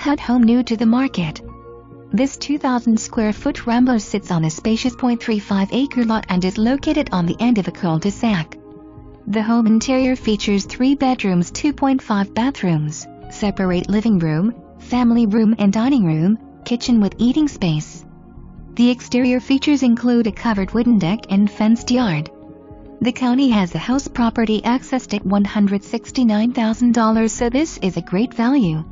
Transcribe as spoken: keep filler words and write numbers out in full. head home new to the market. This two thousand square foot Rambler sits on a spacious zero point three five acre lot and is located on the end of a cul-de-sac. The home interior features three bedrooms, two point five bathrooms, separate living room, family room and dining room, kitchen with eating space. The exterior features include a covered wooden deck and fenced yard. The county has the house property accessed at one hundred sixty-nine thousand dollars, so this is a great value.